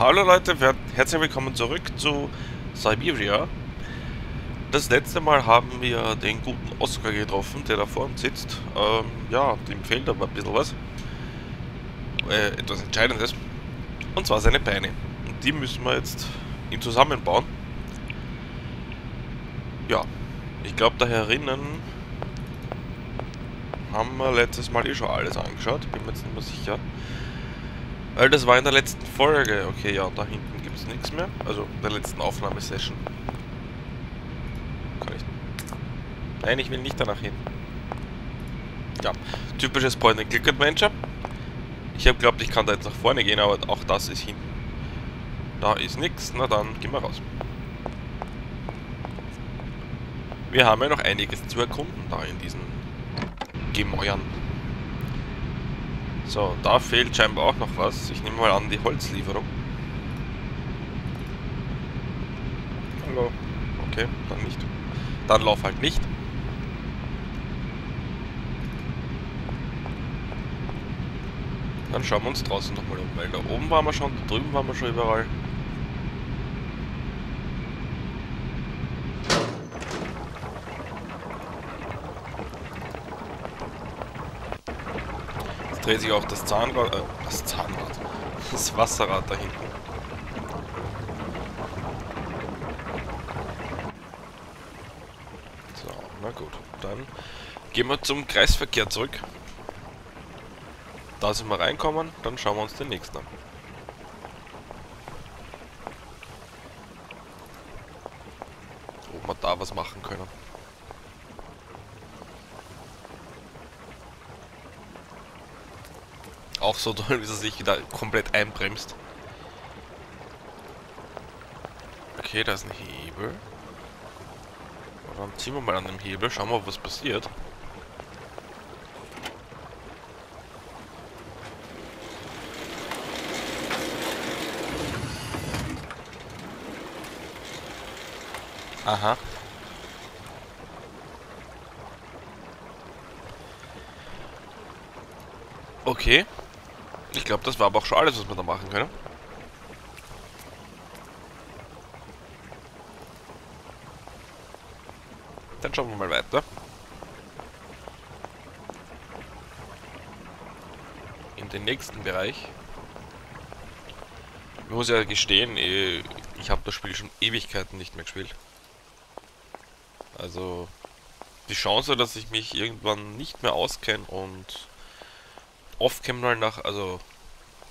Hallo Leute, herzlich willkommen zurück zu Syberia. Das letzte Mal haben wir den guten Oscar getroffen, der da vor uns sitzt. Ja, dem fehlt aber ein bisschen was. Etwas Entscheidendes. Und zwar seine Beine. Und die müssen wir jetzt ihm zusammenbauen. Ja, ich glaube da herinnen haben wir letztes Mal eh schon alles angeschaut. Bin mir jetzt nicht mehr sicher. Weil das war in der letzten Folge. Okay, ja, da hinten gibt es nichts mehr. Also in der letzten Aufnahmesession. Kann ich. Nein, ich will nicht danach hin. Ja, typisches Point-and-Click-Adventure. Ich habe glaubt, ich kann da jetzt nach vorne gehen, aber auch das ist hinten. Da ist nichts, na dann gehen wir raus. Wir haben ja noch einiges zu erkunden da in diesen Gemäuern. So, da fehlt scheinbar auch noch was. Ich nehme mal an, die Holzlieferung. Hallo. Okay, dann nicht. Dann lauf halt nicht. Dann schauen wir uns draußen nochmal um, weil da oben waren wir schon, da drüben waren wir schon überall. Dreht sich auch das Zahnrad, das Wasserrad da hinten. So, na gut, dann gehen wir zum Kreisverkehr zurück. Da sind wir reinkommen, dann schauen wir uns den nächsten an. Ob wir da was machen können. Auch so toll, wie sie sich wieder komplett einbremst. Okay, da ist ein Hebel. Dann ziehen wir mal an dem Hebel, schauen wir, was passiert. Aha. Okay. Ich glaube, das war aber auch schon alles, was wir da machen können. Dann schauen wir mal weiter. In den nächsten Bereich. Ich muss ja gestehen, ich habe das Spiel schon Ewigkeiten nicht mehr gespielt. Also die Chance, dass ich mich irgendwann nicht mehr auskenne und offcam mal nach, also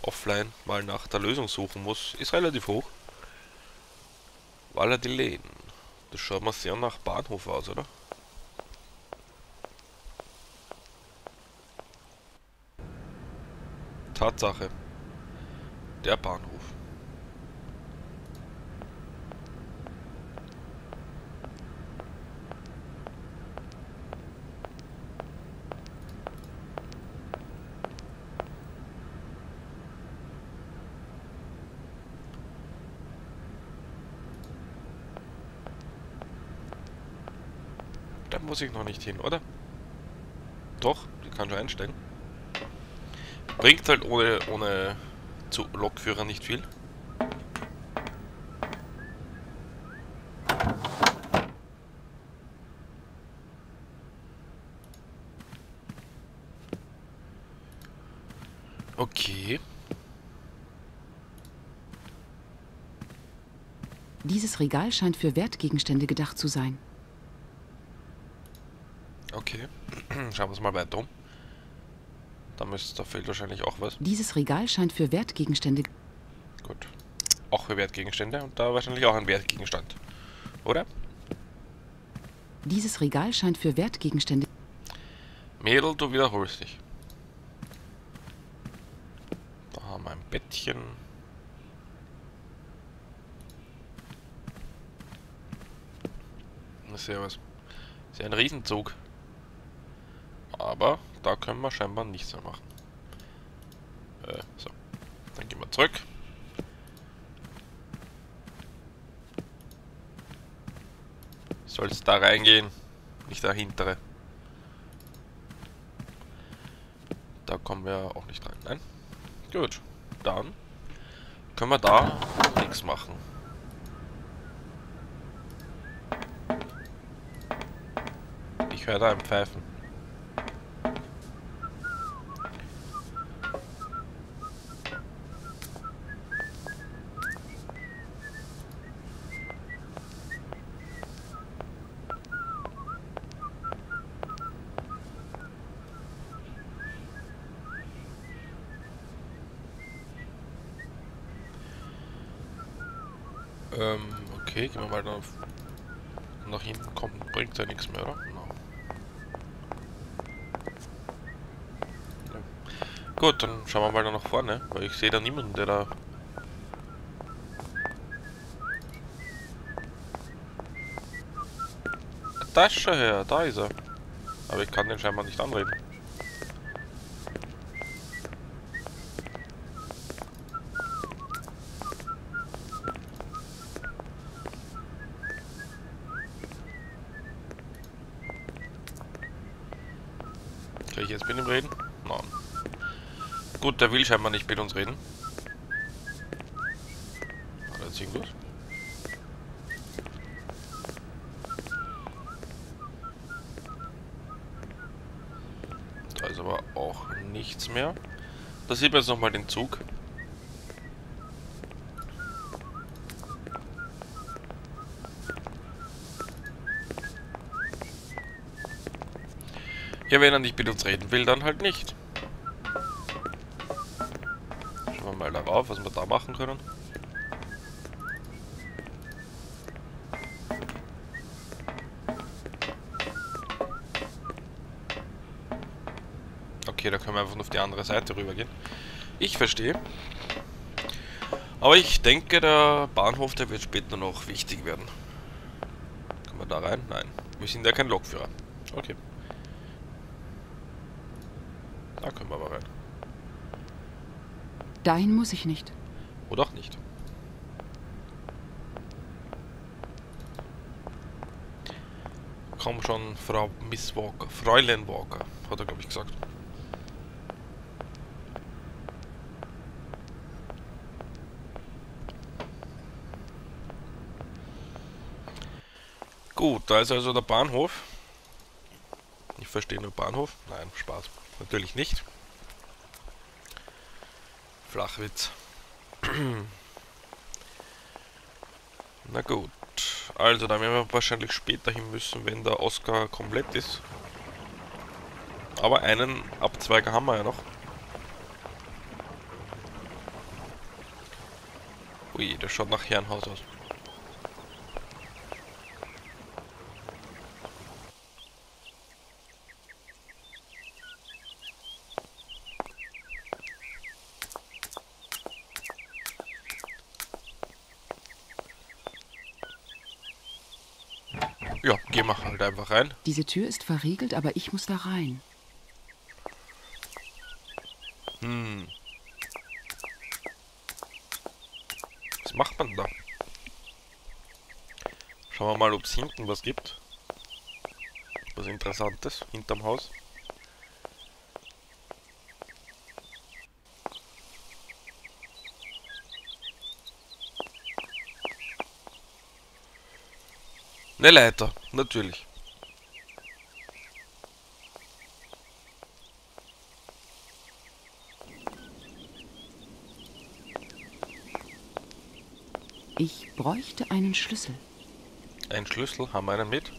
offline mal nach der Lösung suchen muss, ist relativ hoch. Valadiland. Das schaut mal sehr nach Bahnhof aus, oder? Tatsache. Der Bahnhof. Muss ich noch nicht hin, oder? Doch, die kann schon einsteigen. Bringt halt ohne Lokführer nicht viel. Okay. Dieses Regal scheint für Wertgegenstände gedacht zu sein. Okay, schauen wir uns mal weiter um. Da fehlt wahrscheinlich auch was. Dieses Regal scheint für Wertgegenstände. Gut. Auch für Wertgegenstände und da wahrscheinlich auch ein Wertgegenstand. Oder? Dieses Regal scheint für Wertgegenstände. Mädel, du wiederholst dich. Da haben wir ein Bettchen. Ich sehe was. Ist ja ein Riesenzug. Aber da können wir scheinbar nichts mehr machen. So. Dann gehen wir zurück. Soll's da reingehen. Nicht der hintere. Da kommen wir auch nicht rein. Nein. Gut. Dann Können wir da nichts machen? Ich höre da ein Pfeifen. Okay, gehen wir mal da nach hinten, kommt, bringt ja nichts mehr, oder? No. Ja. Gut, dann schauen wir mal da nach vorne, weil ich sehe da niemanden, der da... Da ist schon her, da ist er. Aber ich kann den scheinbar nicht anreden. Ich jetzt mit ihm reden? Nein. Gut, der will scheinbar nicht mit uns reden. Alles klingt gut. Da ist aber auch nichts mehr. Da sieht man jetzt nochmal den Zug. Ja, wenn er nicht mit uns reden will, dann halt nicht. Schauen wir mal darauf, was wir da machen können. Okay, da können wir einfach nur auf die andere Seite rübergehen. Ich verstehe. Aber ich denke, der Bahnhof, der wird später noch wichtig werden. Können wir da rein? Nein. Wir sind ja kein Lokführer. Okay. Da können wir aber rein. Dahin muss ich nicht. Oder auch nicht. Komm schon, Frau Miss Walker. Fräulein Walker, hat er, glaube ich, gesagt. Gut, da ist also der Bahnhof. Ich verstehe nur Bahnhof. Nein, Spaß. Natürlich nicht. Flachwitz. Na gut. Also, da werden wir wahrscheinlich später hin müssen, wenn der Oscar komplett ist. Aber einen Abzweiger haben wir ja noch. Ui, das schaut nach Herrenhaus aus. Ja, geh mal halt einfach rein. Diese Tür ist verriegelt, aber ich muss da rein. Hm. Was macht man da? Schauen wir mal, ob es hinten was gibt. Was Interessantes hinterm Haus. Eine Leiter, natürlich. Ich bräuchte einen Schlüssel. Einen Schlüssel? Haben wir einen mit?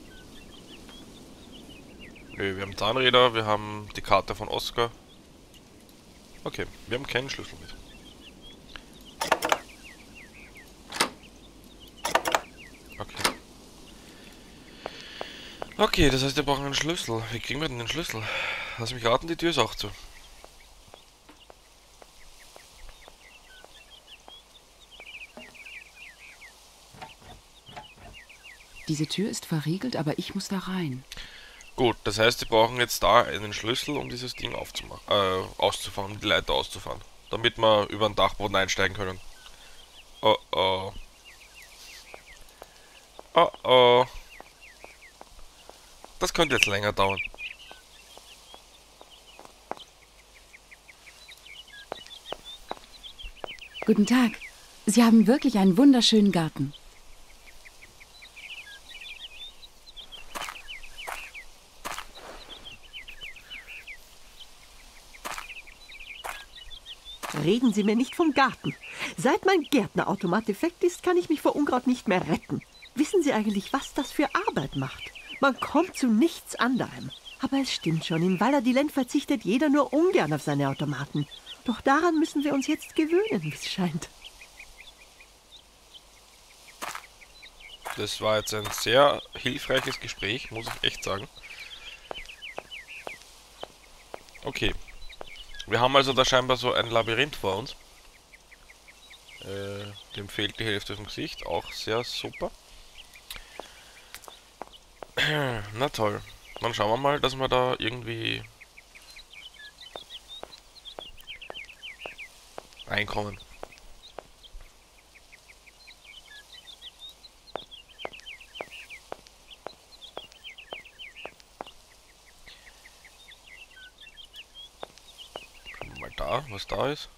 Nö, wir haben Zahnräder, wir haben die Karte von Oscar. Okay, wir haben keinen Schlüssel mit. Okay, das heißt, wir brauchen einen Schlüssel. Wie kriegen wir denn den Schlüssel? Lass mich raten, die Tür ist auch zu. Diese Tür ist verriegelt, aber ich muss da rein. Gut, das heißt, wir brauchen jetzt da einen Schlüssel, um dieses Ding aufzumachen, auszufahren, um die Leiter auszufahren. Damit wir über den Dachboden einsteigen können. Oh oh. Oh oh. Das könnte jetzt länger dauern. Guten Tag. Sie haben wirklich einen wunderschönen Garten. Reden Sie mir nicht vom Garten. Seit mein Gärtnerautomat defekt ist, kann ich mich vor Unkraut nicht mehr retten. Wissen Sie eigentlich, was das für Arbeit macht? Man kommt zu nichts anderem. Aber es stimmt schon, im Valadiland verzichtet jeder nur ungern auf seine Automaten. Doch daran müssen wir uns jetzt gewöhnen, wie es scheint. Das war jetzt ein sehr hilfreiches Gespräch, muss ich echt sagen. Okay. Wir haben also da scheinbar so ein Labyrinth vor uns. Dem fehlt die Hälfte vom Gesicht, auch sehr super. Na toll. Dann schauen wir mal, dass wir da irgendwie reinkommen. Schauen wir mal da, was da ist.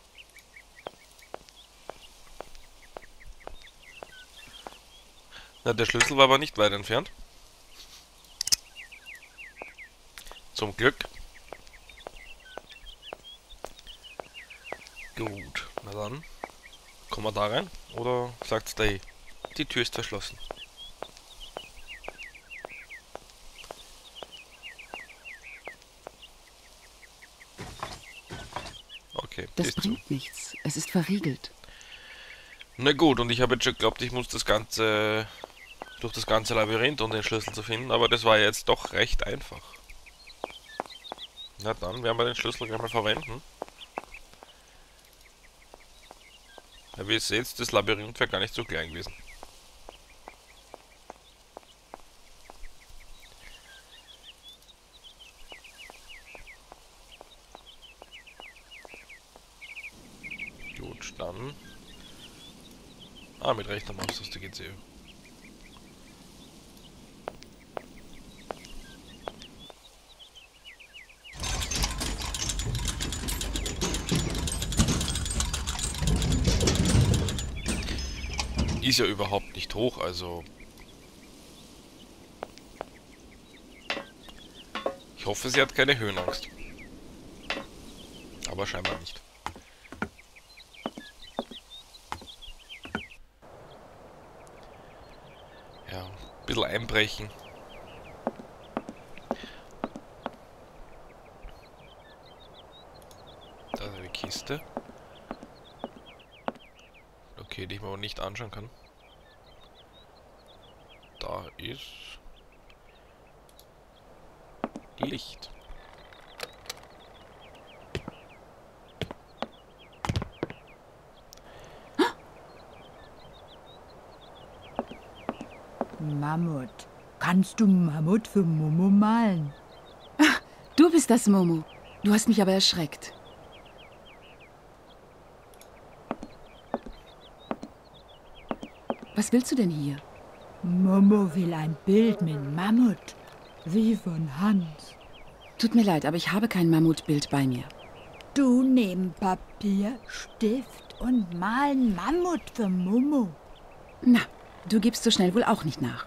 Na, der Schlüssel war aber nicht weit entfernt. Zum Glück. Gut, na dann. Kommen wir da rein? Oder sagt's da eh? Die Tür ist verschlossen. Okay. Das bringt nichts. Es ist verriegelt. Na gut, und ich habe jetzt schon geglaubt, ich muss das Ganze durch das ganze Labyrinth, um den Schlüssel zu finden, aber das war jetzt doch recht einfach. Na dann werden wir den Schlüssel gleich mal verwenden. Ja, wie ihr seht, das Labyrinth wäre gar nicht so klein gewesen. Gut, dann. Ah, mit rechter Maustaste geht's eh. Ist ja überhaupt nicht hoch, also ich hoffe, sie hat keine Höhenangst. Aber scheinbar nicht. Ja, ein bisschen einbrechen. Da ist eine Kiste. Okay, die ich mir aber nicht anschauen kann. Da ist Licht. Mammut. Kannst du Mammut für Momo malen? Ach, du bist das, Momo. Du hast mich aber erschreckt. Was willst du denn hier? Momo will ein Bild mit Mammut, wie von Hans. Tut mir leid, aber ich habe kein Mammutbild bei mir. Du nimm Papier, Stift und malen Mammut für Momo. Na, du gibst so schnell wohl auch nicht nach.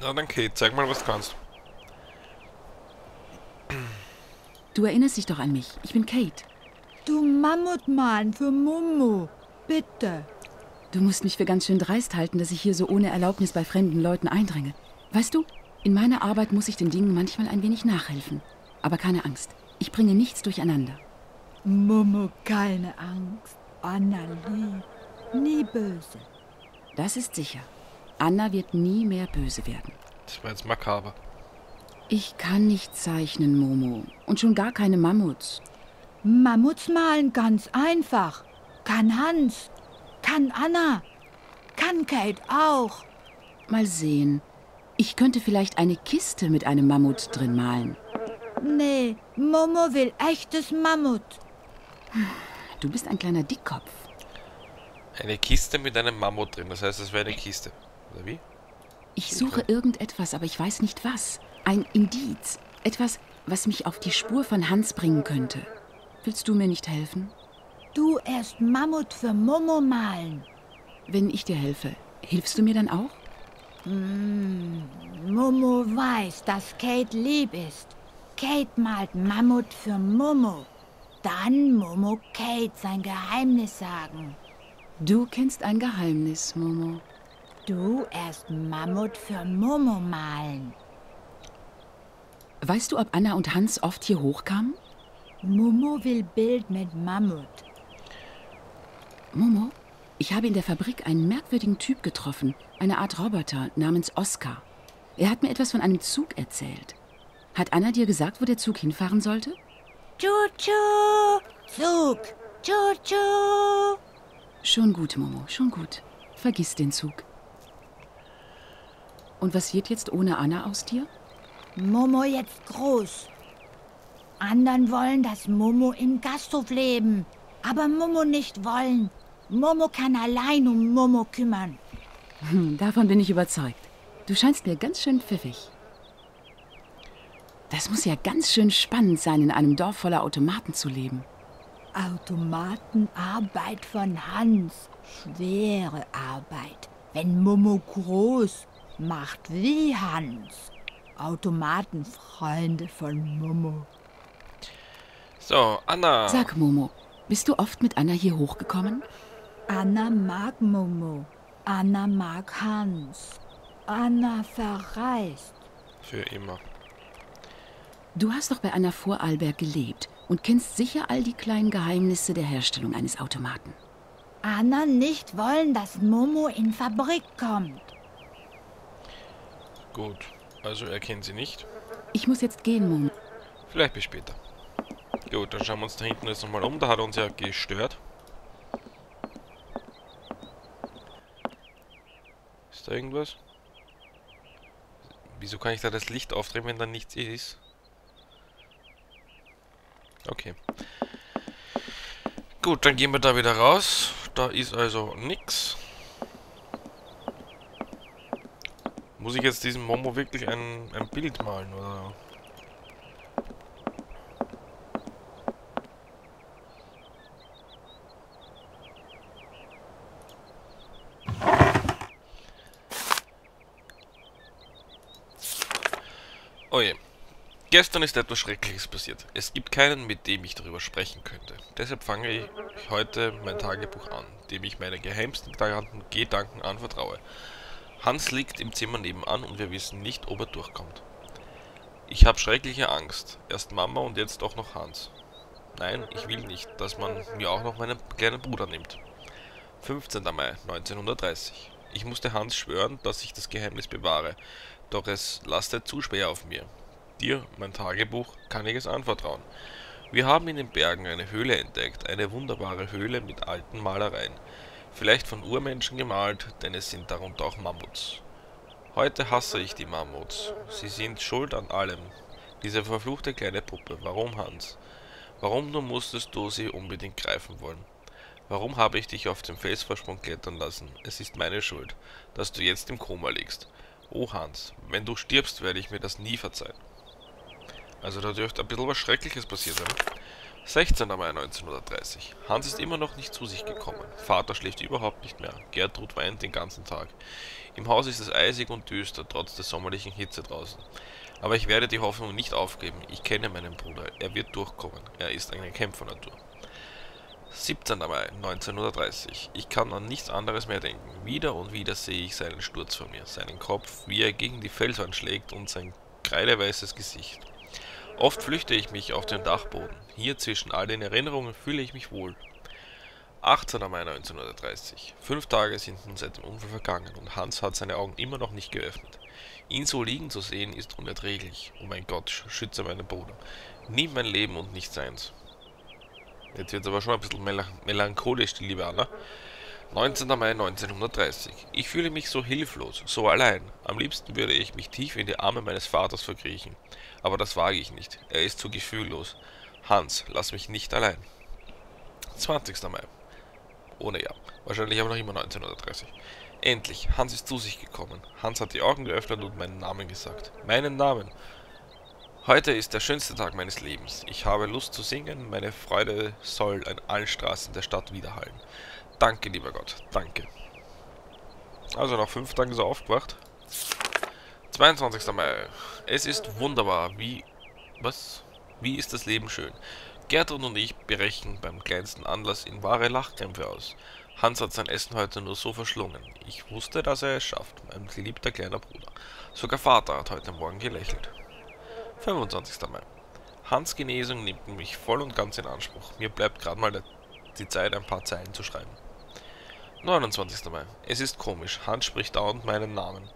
Na dann, Kate, zeig mal, was du kannst. Du erinnerst dich doch an mich. Ich bin Kate. Du Mammut malen für Momo. Bitte. Du musst mich für ganz schön dreist halten, dass ich hier so ohne Erlaubnis bei fremden Leuten eindränge. Weißt du, in meiner Arbeit muss ich den Dingen manchmal ein wenig nachhelfen. Aber keine Angst, ich bringe nichts durcheinander. Momo, keine Angst. Anna lieb, nie böse. Das ist sicher. Anna wird nie mehr böse werden. Das war jetzt makaber. Ich kann nicht zeichnen, Momo. Und schon gar keine Mammuts. Mammuts malen ganz einfach. Kann Hans, kann Anna, kann Kate auch. Mal sehen. Ich könnte vielleicht eine Kiste mit einem Mammut drin malen. Nee, Momo will echtes Mammut. Du bist ein kleiner Dickkopf. Eine Kiste mit einem Mammut drin, das heißt, es wäre eine Kiste. Oder wie? Ich suche irgendetwas, aber ich weiß nicht was. Ein Indiz. Etwas, was mich auf die Spur von Hans bringen könnte. Willst du mir nicht helfen? du erst Mammut für Momo malen. Wenn ich dir helfe, hilfst du mir dann auch? Momo weiß, dass Kate lieb ist. Kate malt Mammut für Momo. Dann Momo Kate sein Geheimnis sagen. Du kennst ein Geheimnis, Momo. Du erst Mammut für Momo malen. Weißt du, ob Anna und Hans oft hier hochkamen? Momo will Bild mit Mammut. Momo, ich habe in der Fabrik einen merkwürdigen Typ getroffen, eine Art Roboter namens Oscar. Er hat mir etwas von einem Zug erzählt. Hat Anna dir gesagt, wo der Zug hinfahren sollte? Tschu-tschu! Zug! Tschu-tschu! Schon gut, Momo, schon gut. Vergiss den Zug. Und was wird jetzt ohne Anna aus dir? Momo jetzt groß. Andern wollen, dass Momo im Gasthof leben. Aber Momo nicht wollen. Momo kann allein um Momo kümmern. Davon bin ich überzeugt. Du scheinst mir ganz schön pfiffig. Das muss ja ganz schön spannend sein, in einem Dorf voller Automaten zu leben. Automatenarbeit von Hans. Schwere Arbeit. Wenn Momo groß macht wie Hans. Automatenfreunde von Momo. So, Anna. Sag, Momo, bist du oft mit Anna hier hochgekommen? Anna mag Momo. Anna mag Hans. Anna verreist. Für immer. Du hast doch bei Anna Vorarlberg gelebt und kennst sicher all die kleinen Geheimnisse der Herstellung eines Automaten. Anna nicht wollen, dass Momo in Fabrik kommt. Gut. Also erkennen sie nicht. Ich muss jetzt gehen, Momo. Vielleicht bis später. Gut, dann schauen wir uns da hinten jetzt nochmal um. Da hat er uns ja gestört. Ist da irgendwas? Wieso kann ich da das Licht aufdrehen, wenn da nichts ist? Okay. Gut, dann gehen wir da wieder raus. Da ist also nichts. Muss ich jetzt diesem Momo wirklich ein Bild malen, oder? Oh je. Gestern ist etwas Schreckliches passiert. Es gibt keinen, mit dem ich darüber sprechen könnte. Deshalb fange ich heute mein Tagebuch an, dem ich meine geheimsten Gedanken anvertraue. Hans liegt im Zimmer nebenan und wir wissen nicht, ob er durchkommt. Ich habe schreckliche Angst. Erst Mama und jetzt auch noch Hans. Nein, ich will nicht, dass man mir auch noch meinen kleinen Bruder nimmt. 15. Mai 1930. Ich musste Hans schwören, dass ich das Geheimnis bewahre, doch es lastet zu schwer auf mir. Dir, mein Tagebuch, kann ich es anvertrauen. Wir haben in den Bergen eine Höhle entdeckt, eine wunderbare Höhle mit alten Malereien. Vielleicht von Urmenschen gemalt, denn es sind darunter auch Mammuts. Heute hasse ich die Mammuts. Sie sind schuld an allem. Diese verfluchte kleine Puppe. Warum, Hans? Warum nur musstest du sie unbedingt greifen wollen? Warum habe ich dich auf dem Felsvorsprung klettern lassen? Es ist meine Schuld, dass du jetzt im Koma liegst. Oh, Hans, wenn du stirbst, werde ich mir das nie verzeihen. Also da dürfte ein bisschen was Schreckliches passiert sein. 16. Mai 1930. Hans ist immer noch nicht zu sich gekommen. Vater schläft überhaupt nicht mehr. Gertrud weint den ganzen Tag. Im Haus ist es eisig und düster, trotz der sommerlichen Hitze draußen. Aber ich werde die Hoffnung nicht aufgeben. Ich kenne meinen Bruder. Er wird durchkommen. Er ist eine Kämpfernatur. 17. Mai 1930. Ich kann an nichts anderes mehr denken. Wieder und wieder sehe ich seinen Sturz vor mir. Seinen Kopf, wie er gegen die Felswand schlägt und sein kreideweißes Gesicht. Oft flüchte ich mich auf den Dachboden. Hier zwischen all den Erinnerungen fühle ich mich wohl. 18. Mai 1930. 5 Tage sind nun seit dem Unfall vergangen und Hans hat seine Augen immer noch nicht geöffnet. Ihn so liegen zu sehen ist unerträglich. Oh mein Gott, schütze meinen Bruder. Nimm mein Leben und nicht seins. Jetzt wird es aber schon ein bisschen melancholisch, die liebe Anna. 19. Mai 1930. Ich fühle mich so hilflos, so allein. Am liebsten würde ich mich tief in die Arme meines Vaters verkriechen. Aber das wage ich nicht. Er ist zu gefühllos. Hans, lass mich nicht allein. 20. Mai. Ohne ja. Wahrscheinlich aber noch immer 1930. Endlich. Hans ist zu sich gekommen. Hans hat die Augen geöffnet und meinen Namen gesagt. Meinen Namen. Heute ist der schönste Tag meines Lebens. Ich habe Lust zu singen, meine Freude soll an allen Straßen der Stadt widerhallen. Danke, lieber Gott, danke. Also nach 5 Tagen ist er aufgewacht. 22. Mai. Es ist wunderbar, wie ist das Leben schön. Gertrud und ich brechen beim kleinsten Anlass in wahre Lachkrämpfe aus. Hans hat sein Essen heute nur so verschlungen. Ich wusste, dass er es schafft, mein geliebter kleiner Bruder. Sogar Vater hat heute Morgen gelächelt. 25. Mai. Hans' Genesung nimmt mich voll und ganz in Anspruch. Mir bleibt gerade mal die Zeit, ein paar Zeilen zu schreiben. 29. Mai. Es ist komisch. Hans spricht dauernd meinen Namen,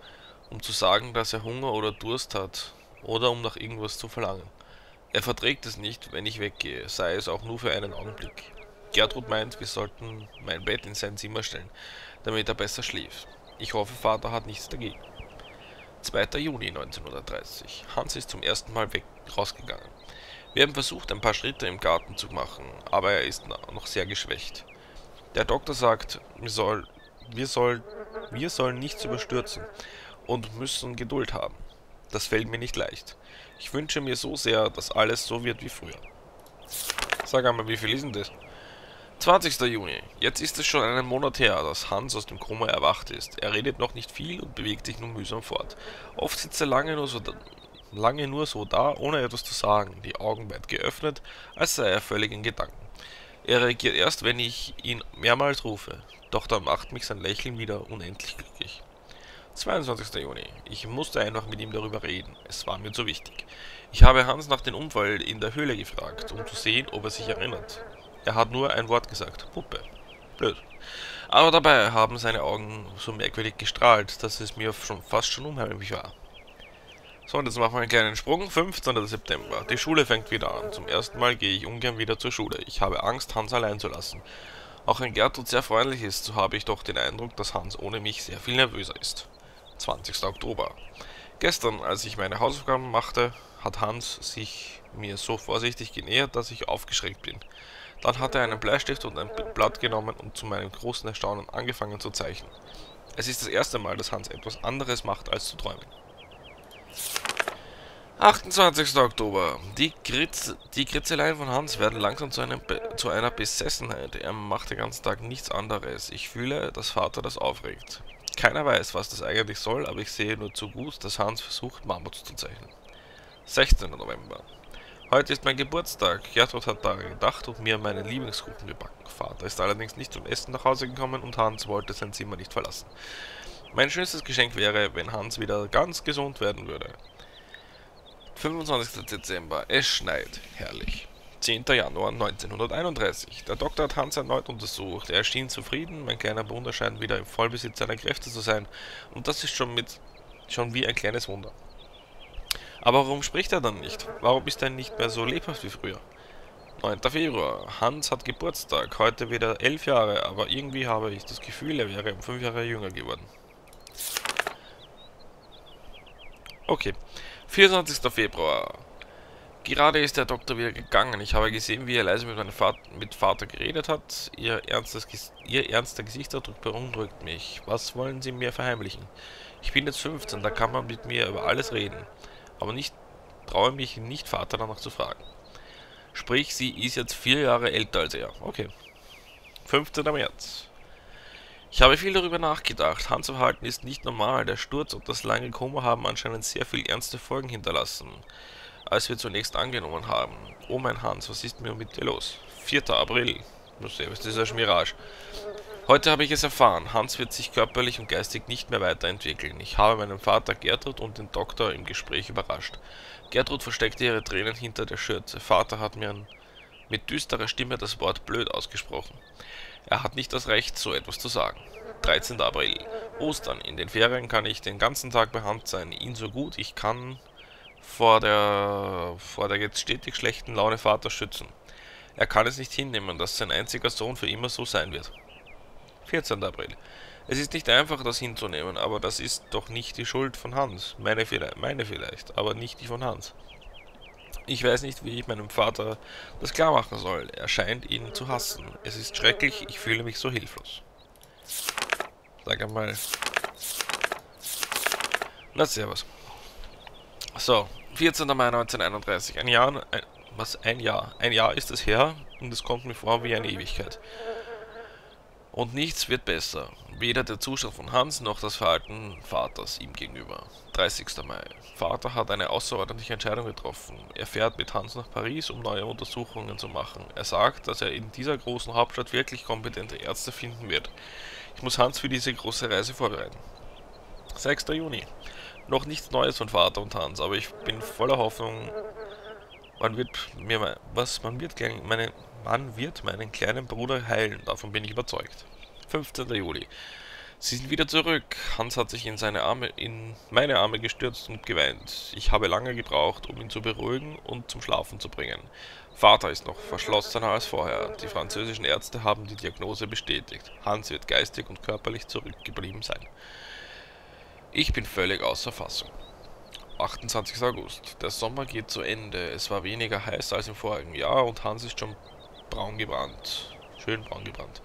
um zu sagen, dass er Hunger oder Durst hat oder um nach irgendwas zu verlangen. Er verträgt es nicht, wenn ich weggehe, sei es auch nur für einen Augenblick. Gertrud meint, wir sollten mein Bett in sein Zimmer stellen, damit er besser schläft. Ich hoffe, Vater hat nichts dagegen. 2. Juni 1930. Hans ist zum ersten Mal rausgegangen. Wir haben versucht, ein paar Schritte im Garten zu machen, aber er ist noch sehr geschwächt. Der Doktor sagt, wir sollen nichts überstürzen und müssen Geduld haben. Das fällt mir nicht leicht. Ich wünsche mir so sehr, dass alles so wird wie früher. Sag einmal, wie viel ist denn das? 20. Juni. Jetzt ist es schon einen Monat her, dass Hans aus dem Koma erwacht ist. Er redet noch nicht viel und bewegt sich nur mühsam fort. Oft sitzt er lange nur so da, ohne etwas zu sagen, die Augen weit geöffnet, als sei er völlig in Gedanken. Er reagiert erst, wenn ich ihn mehrmals rufe. Doch dann macht mich sein Lächeln wieder unendlich glücklich. 22. Juni. Ich musste einfach mit ihm darüber reden. Es war mir zu wichtig. Ich habe Hans nach dem Unfall in der Höhle gefragt, um zu sehen, ob er sich erinnert. Er hat nur ein Wort gesagt. Puppe. Blöd. Aber dabei haben seine Augen so merkwürdig gestrahlt, dass es mir fast schon unheimlich war. So, und jetzt machen wir einen kleinen Sprung. 15. September. Die Schule fängt wieder an. Zum ersten Mal gehe ich ungern wieder zur Schule. Ich habe Angst, Hans allein zu lassen. Auch wenn Gertrud sehr freundlich ist, so habe ich doch den Eindruck, dass Hans ohne mich sehr viel nervöser ist. 20. Oktober. Gestern, als ich meine Hausaufgaben machte, hat Hans sich mir so vorsichtig genähert, dass ich aufgeschreckt bin. Dann hat er einen Bleistift und ein Blatt genommen und zu meinem großen Erstaunen angefangen zu zeichnen. Es ist das erste Mal, dass Hans etwas anderes macht, als zu träumen. 28. Oktober. Die Kritzeleien von Hans werden langsam zu einer Besessenheit. Er macht den ganzen Tag nichts anderes. Ich fühle, dass Vater das aufregt. Keiner weiß, was das eigentlich soll, aber ich sehe nur zu gut, dass Hans versucht, Mammuts zu zeichnen. 16. November. Heute ist mein Geburtstag. Gertrud hat daran gedacht und mir meinen Lieblingskuchen gebacken. Vater ist allerdings nicht zum Essen nach Hause gekommen und Hans wollte sein Zimmer nicht verlassen. Mein schönstes Geschenk wäre, wenn Hans wieder ganz gesund werden würde. 25. Dezember. Es schneit. Herrlich. 10. Januar 1931. Der Doktor hat Hans erneut untersucht. Er schien zufrieden, mein kleiner Bruder scheint wieder im Vollbesitz seiner Kräfte zu sein. Und das ist schon wie ein kleines Wunder. Aber warum spricht er dann nicht? Warum ist er nicht mehr so lebhaft wie früher? 9. Februar. Hans hat Geburtstag. Heute wieder 11 Jahre, aber irgendwie habe ich das Gefühl, er wäre um 5 Jahre jünger geworden. Okay. 24. Februar. Gerade ist der Doktor wieder gegangen. Ich habe gesehen, wie er leise mit Vater geredet hat. Ihr ernster Gesichtsausdruck beunruhigt mich. Was wollen Sie mir verheimlichen? Ich bin jetzt 15, da kann man mit mir über alles reden. Aber ich traue mich nicht, Vater danach zu fragen. Sprich, sie ist jetzt 4 Jahre älter als er. Okay. 15. März. Ich habe viel darüber nachgedacht. Hans' Verhalten ist nicht normal. Der Sturz und das lange Koma haben anscheinend sehr viel ernste Folgen hinterlassen, als wir zunächst angenommen haben. Oh mein Hans, was ist mir mit dir los? 4. April. Das ist ein Schmirage. Heute habe ich es erfahren. Hans wird sich körperlich und geistig nicht mehr weiterentwickeln. Ich habe meinen Vater Gertrud und den Doktor im Gespräch überrascht. Gertrud versteckte ihre Tränen hinter der Schürze. Vater hat mir mit düsterer Stimme das Wort blöd ausgesprochen. Er hat nicht das Recht, so etwas zu sagen. 13. April. Ostern. In den Ferien kann ich den ganzen Tag bei Hans sein. Ihn so gut ich kann vor der jetzt stetig schlechten Laune Vater schützen. Er kann es nicht hinnehmen, dass sein einziger Sohn für immer so sein wird. 14. April. Es ist nicht einfach, das hinzunehmen, aber das ist doch nicht die Schuld von Hans. Meine vielleicht, aber nicht die von Hans. Ich weiß nicht, wie ich meinem Vater das klar machen soll. Er scheint ihn zu hassen. Es ist schrecklich, ich fühle mich so hilflos. Sag einmal. Na, servus. So, 14. Mai 1931. Ein Jahr. Ein Jahr. Ein Jahr ist es her und es kommt mir vor wie eine Ewigkeit. Und nichts wird besser. Weder der Zustand von Hans noch das Verhalten Vaters ihm gegenüber. 30. Mai. Vater hat eine außerordentliche Entscheidung getroffen. Er fährt mit Hans nach Paris, um neue Untersuchungen zu machen. Er sagt, dass er in dieser großen Hauptstadt wirklich kompetente Ärzte finden wird. Ich muss Hans für diese große Reise vorbereiten. 6. Juni. Noch nichts Neues von Vater und Hans, aber ich bin voller Hoffnung. Man wird meinen kleinen Bruder heilen, davon bin ich überzeugt. 15. Juli. Sie sind wieder zurück. Hans hat sich in meine Arme gestürzt und geweint. Ich habe lange gebraucht, um ihn zu beruhigen und zum Schlafen zu bringen. Vater ist noch verschlossener als vorher. Die französischen Ärzte haben die Diagnose bestätigt. Hans wird geistig und körperlich zurückgeblieben sein. Ich bin völlig außer Fassung. 28. August. Der Sommer geht zu Ende. Es war weniger heiß als im vorigen Jahr und Hans ist schon braun gebrannt. Schön braun gebrannt.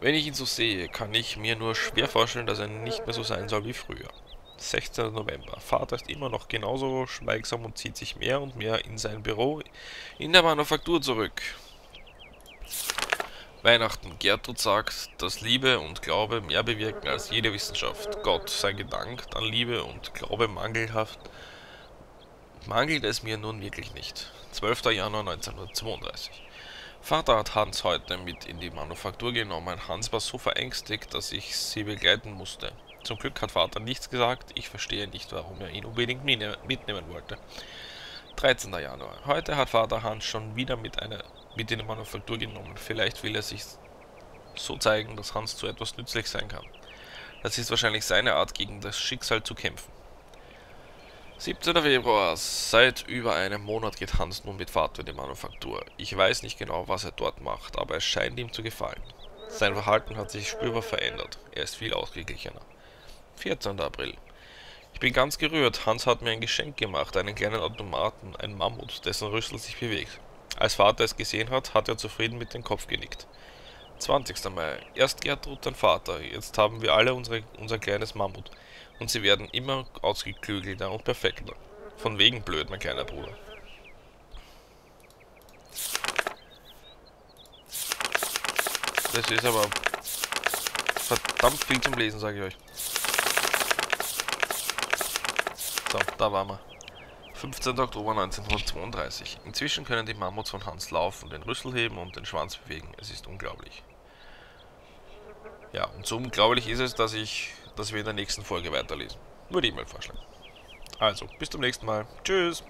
Wenn ich ihn so sehe, kann ich mir nur schwer vorstellen, dass er nicht mehr so sein soll wie früher. 16. November. Vater ist immer noch genauso schweigsam und zieht sich mehr und mehr in sein Büro in der Manufaktur zurück. Weihnachten. Gertrud sagt, dass Liebe und Glaube mehr bewirken als jede Wissenschaft. Gott sei gedankt, an Liebe und Glaube mangelt es mir nun wirklich nicht. 12. Januar 1932. Vater hat Hans heute mit in die Manufaktur genommen. Hans war so verängstigt, dass ich sie begleiten musste. Zum Glück hat Vater nichts gesagt. Ich verstehe nicht, warum er ihn unbedingt mitnehmen wollte. 13. Januar. Heute hat Vater Hans schon wieder mit in die Manufaktur genommen. Vielleicht will er sich so zeigen, dass Hans zu etwas nützlich sein kann. Das ist wahrscheinlich seine Art, gegen das Schicksal zu kämpfen. 17. Februar. Seit über einem Monat geht Hans nun mit Vater in die Manufaktur. Ich weiß nicht genau, was er dort macht, aber es scheint ihm zu gefallen. Sein Verhalten hat sich spürbar verändert. Er ist viel ausgeglichener. 14. April. Ich bin ganz gerührt. Hans hat mir ein Geschenk gemacht, einen kleinen Automaten, ein Mammut, dessen Rüssel sich bewegt. Als Vater es gesehen hat, hat er zufrieden mit dem Kopf genickt. 20. Mai. Erst Gertrud, dann Vater. Jetzt haben wir alle unser kleines Mammut. Und sie werden immer ausgeklügelter und perfekter. Von wegen blöd, mein kleiner Bruder. Das ist aber verdammt viel zum Lesen, sage ich euch. So, da waren wir. 15. Oktober 1932. Inzwischen können die Mammuts von Hans laufen, den Rüssel heben und den Schwanz bewegen. Es ist unglaublich. Ja, und so unglaublich ist es, dass wir in der nächsten Folge weiterlesen. Würde ich mal vorschlagen. Also, bis zum nächsten Mal. Tschüss!